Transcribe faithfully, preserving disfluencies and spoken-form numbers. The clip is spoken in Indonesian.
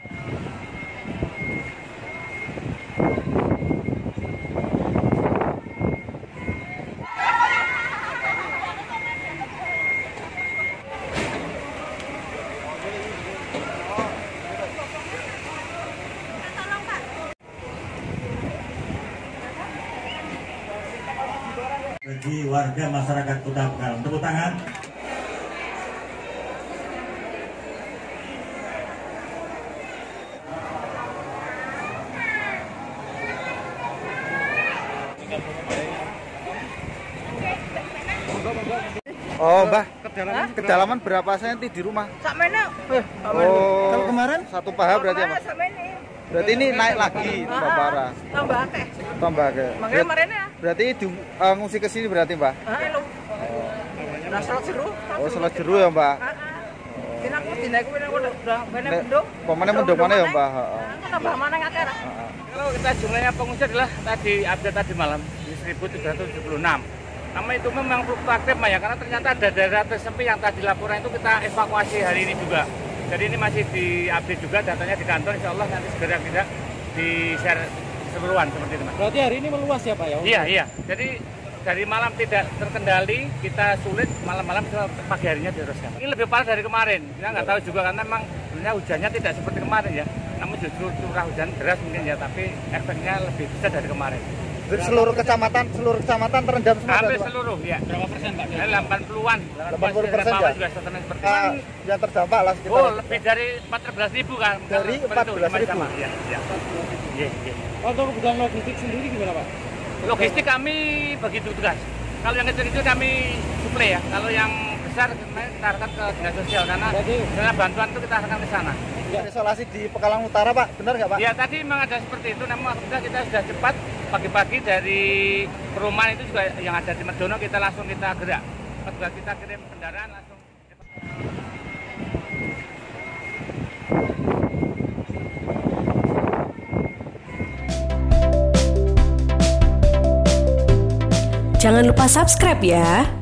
Bagi warga masyarakat Kota Pekalongan, tepuk tangan. Oh, Mbah, kedalaman, kedalaman berapa senti di rumah? Sakmeno. Oh, kalau kemarin satu paha berarti apa? Berarti ini naik lagi, Pak Bara. Tambah akeh. Tambah akeh. Makanya kemarin ya. Berarti di, uh, ngungsi ke sini berarti, Mbak? Heeh, lho. Nasrul jeru. Oh, salah jeru ya, Mbak. Heeh. Dina aku dinaik kuwi nang mene mendung. Pemene mendung mana ya, Mbak? Heeh. Tambah mana akeh. Kalau kita jumlahnya pengungsi adalah tadi update tadi malam seribu tiga ratus tujuh puluh enam. Nama itu memang fluktuatif ya, karena ternyata ada daerah tersepi yang tadi laporan itu kita evakuasi hari ini juga. Jadi ini masih diupdate juga datanya di kantor, insya Allah nanti segera tidak di-share seluruhan seperti itu, Mas. Berarti hari ini meluas ya, Pak? Ya? Iya, iya. Jadi dari malam tidak terkendali, kita sulit, malam-malam pagi harinya diteruskan. Ini lebih parah dari kemarin, kita nggak tahu juga karena memang sebenarnya hujannya tidak seperti kemarin ya. Namun justru curah hujan deras mungkin ya, tapi efeknya lebih besar dari kemarin. Jadi seluruh kecamatan, seluruh kecamatan terendam semua. Hampir seluruh, ya. Berapa persen, Pak? delapan puluhan. delapan puluh persen ya. Juga seperti uh, yang terdampak lah sekitar. Oh, lebih dari empat belas ribu kan? Dari empat belas ribu. Iya, iya. Iya, iya. Untuk kebutuhan logistik sendiri gimana, Pak? Logistik kami bagi tugas. Kalau yang kecil-kecil kami suplai ya. Kalau yang besar kita target ke dinas sosial karena karena bantuan itu kita akan ke sana. Ya. Isolasi di Pekalongan Utara, Pak, benar nggak, Pak? Ya, tadi memang ada seperti itu, namun alhamdulillah kita sudah cepat. Pagi-pagi dari perumahan itu juga yang ada di Merdono kita langsung kita gerak. Setelah kita kirim kendaraan langsung. Jangan lupa subscribe ya.